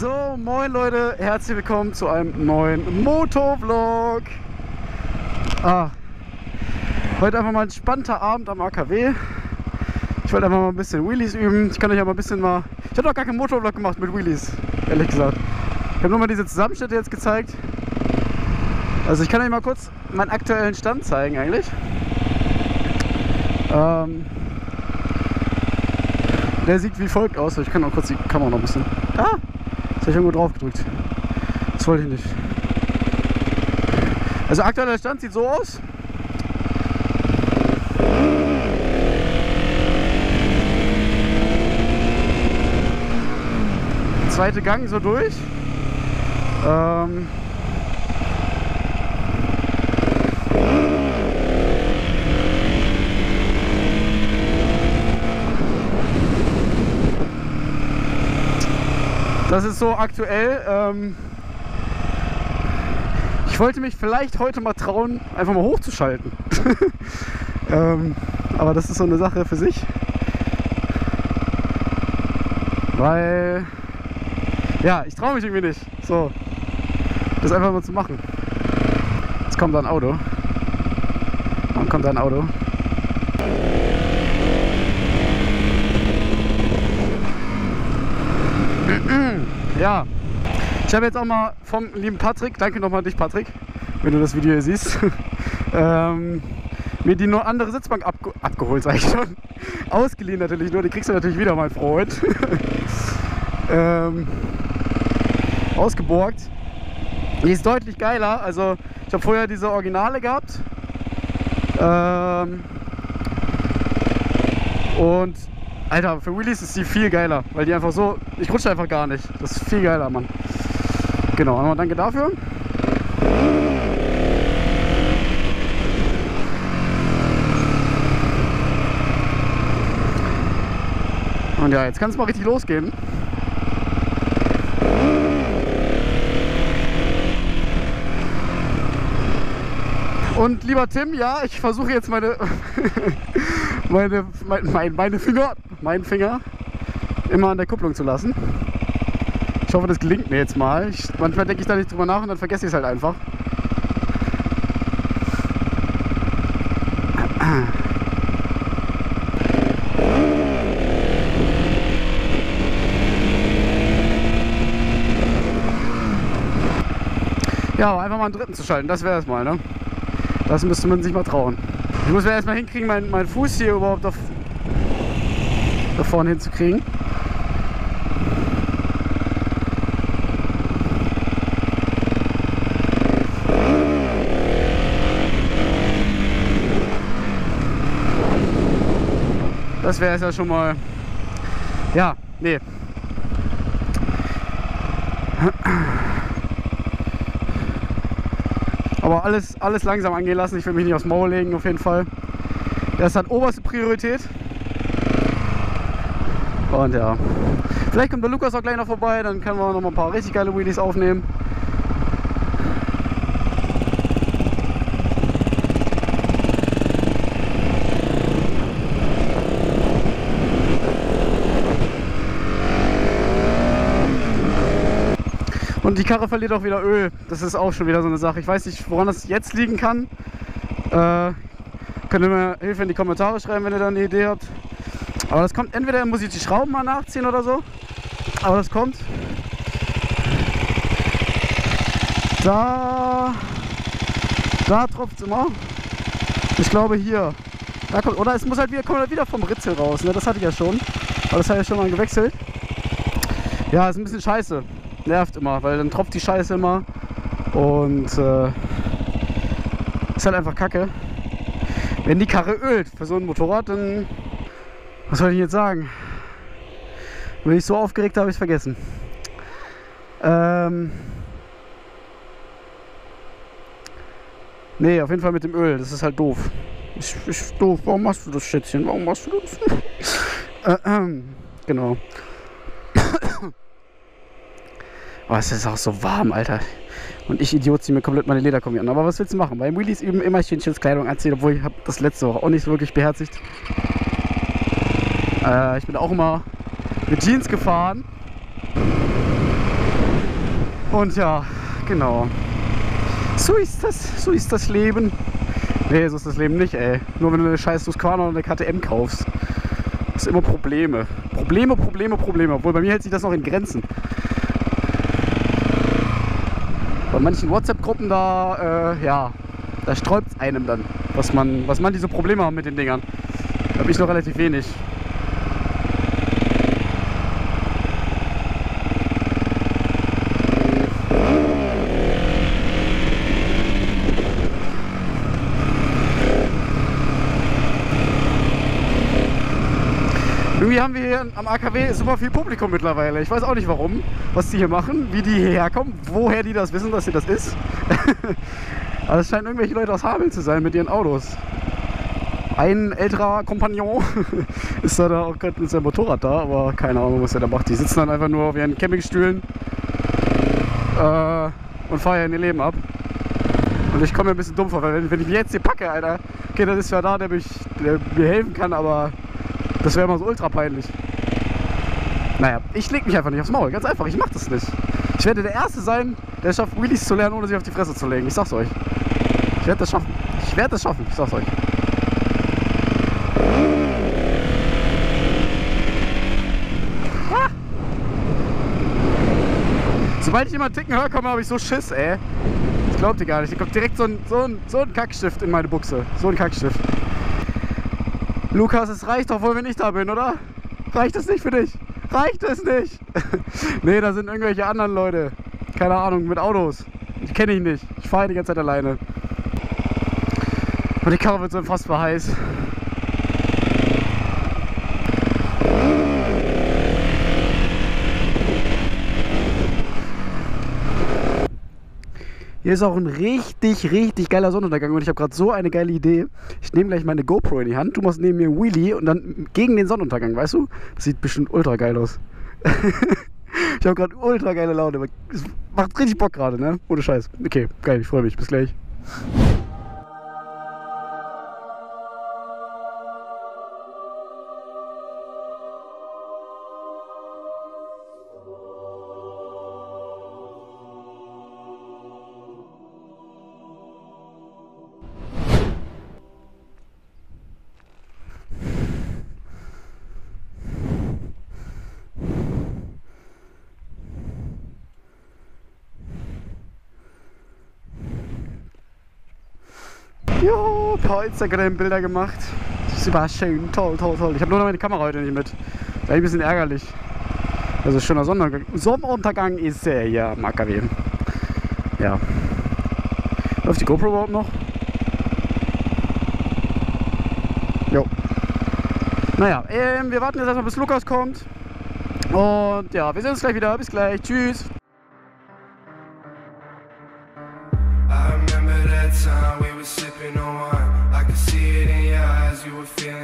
So, moin Leute, herzlich willkommen zu einem neuen Motovlog. Heute einfach mal ein entspannter Abend am AKW. Ich wollte einfach mal ein bisschen Wheelies üben. Ich kann euch ja mal ein bisschen mal... Ich habe noch gar keinen Motovlog gemacht mit Wheelies, ehrlich gesagt. Ich habe nur mal diese Zusammenschnitte jetzt gezeigt. Also ich kann euch mal kurz meinen aktuellen Stand zeigen eigentlich. Der sieht wie folgt aus. Ich kann auch kurz die Kamera noch ein bisschen... Ah! Jetzt habe ich irgendwo drauf gedrückt. Das wollte ich nicht. Also aktueller Stand sieht so aus. Zweite Gang so durch. Das ist so aktuell. Ich wollte mich vielleicht heute mal trauen, einfach mal hochzuschalten. Aber das ist so eine Sache für sich. Weil, ja, ich traue mich irgendwie nicht. So, das einfach mal zu machen. Jetzt kommt da ein Auto. Wann kommt da ein Auto? Ja, ich habe jetzt auch mal vom lieben Patrick, danke nochmal an dich Patrick, wenn du das Video hier siehst, mir die nur andere Sitzbank abgeholt, sag ich schon. Ausgeliehen natürlich nur, die kriegst du natürlich wieder, mein Freund. Ausgeborgt. Die ist deutlich geiler, also ich habe vorher diese Originale gehabt. Und... Alter, für Wheelies ist die viel geiler, weil die einfach so, ich rutsche einfach gar nicht. Das ist viel geiler, Mann. Genau, aber danke dafür. Und ja, jetzt kann es mal richtig losgehen. Und lieber Tim, ja, ich versuche jetzt meinen Finger immer an der Kupplung zu lassen. Ich hoffe, das gelingt mir jetzt mal. Manchmal denke ich da nicht drüber nach und dann vergesse ich es halt einfach. Ja, aber einfach mal einen dritten zu schalten, das wäre es mal, ne? Das müsste man sich mal trauen. Ich muss mir erstmal hinkriegen, meinen Fuß hier überhaupt da vorne hinzukriegen. Das wäre es ja schon mal. Ja, nee. Aber alles langsam angehen lassen, ich will mich nicht aufs Maul legen, auf jeden Fall. Das hat oberste Priorität. Und ja, vielleicht kommt der Lukas auch gleich noch vorbei, dann können wir noch mal ein paar richtig geile Wheelies aufnehmen. Und die Karre verliert auch wieder Öl. Das ist auch schon wieder so eine Sache. Ich weiß nicht, woran das jetzt liegen kann. Könnt ihr mir Hilfe in die Kommentare schreiben, wenn ihr da eine Idee habt. Aber das kommt entweder, muss ich die Schrauben mal nachziehen oder so. Aber das kommt. Da tropft es immer. Ich glaube hier. Da kommt, oder es muss halt wieder, kommt halt wieder vom Ritzel raus. Ne? Das hatte ich ja schon. Aber das habe ich ja schon mal gewechselt. Ja, ist ein bisschen scheiße. Nervt immer, weil dann tropft die Scheiße immer und ist halt einfach kacke. Wenn die Karre ölt für so ein Motorrad, dann, was soll ich jetzt sagen? Bin ich so aufgeregt, habe ich es vergessen. Nee, auf jeden Fall mit dem Öl, das ist halt doof. Doof, warum machst du das, Schätzchen? Warum machst du das? Genau. Oh, es ist auch so warm, Alter. Und ich, Idiot, ziehe mir komplett meine Lederkombi an. Aber was willst du machen? Beim Wheelies üben immer Kleidung anziehen, obwohl ich habe das letzte auch nicht so wirklich beherzigt. Ich bin auch immer mit Jeans gefahren. Und ja, genau. So ist das Leben. Nee, so ist das Leben nicht, ey. Nur wenn du eine scheiß Husqvarna oder eine KTM kaufst. Das sind immer Probleme. Probleme. Obwohl, bei mir hält sich das noch in Grenzen. Bei manchen WhatsApp-Gruppen da, ja, da sträubt es einem dann, was man diese Probleme haben mit den Dingern. Da habe ich noch relativ wenig. Irgendwie haben wir hier am AKW super viel Publikum mittlerweile. Ich weiß auch nicht warum, was die hier machen, wie die hierher kommen, woher die das wissen, dass hier das ist. Aber es scheinen irgendwelche Leute aus Hameln zu sein mit ihren Autos. Ein älterer Kompagnon ist da auch gerade mit seinem Motorrad da, aber keine Ahnung, was er da macht. Die sitzen dann einfach nur auf ihren Campingstühlen und feiern ihr Leben ab. Und ich komme mir ein bisschen dumm vor, weil wenn ich jetzt hier packe, Alter, okay, das ist ja da, der mir helfen kann, aber... Das wäre mal so ultra peinlich. Naja, ich leg mich einfach nicht aufs Maul. Ganz einfach, ich mach das nicht. Ich werde der Erste sein, der schafft, Wheelies zu lernen, ohne sich auf die Fresse zu legen. Ich sag's euch. Ich werde das schaffen. Ich werde das schaffen. Ich sag's euch. Ah! Sobald ich immer Ticken höre, komme, habe ich so Schiss, ey. Das glaubt ihr gar nicht. Hier kommt direkt so ein Kackstift in meine Buchse. So ein Kackstift. Lukas, es reicht doch wohl, wenn ich da bin, oder? Reicht es nicht für dich? Reicht es nicht? Nee, da sind irgendwelche anderen Leute. Keine Ahnung, mit Autos. Die kenne ich nicht. Ich fahre die ganze Zeit alleine. Und die Karre wird so unfassbar heiß. Hier ist auch ein richtig geiler Sonnenuntergang und ich habe gerade so eine geile Idee. Ich nehme gleich meine GoPro in die Hand, du machst neben mir einen Wheelie und dann gegen den Sonnenuntergang, weißt du? Das sieht bestimmt ultra geil aus. Ich habe gerade ultra geile Laune, aber es macht richtig Bock gerade, ne? Ohne Scheiß. Okay, geil, ich freue mich. Bis gleich. Jo, ein paar Instagram-Bilder gemacht. Das war schön, toll. Ich habe nur noch meine Kamera heute nicht mit. Das ist ein bisschen ärgerlich. Also schöner Sonnenuntergang ist er hier am AKW. Ja. Läuft die GoPro überhaupt noch? Jo. Naja, wir warten jetzt erstmal, bis Lukas kommt. Und ja, wir sehen uns gleich wieder. Bis gleich. Tschüss. I remember that time we were sipping on wine. I could see it in your eyes, you were feeling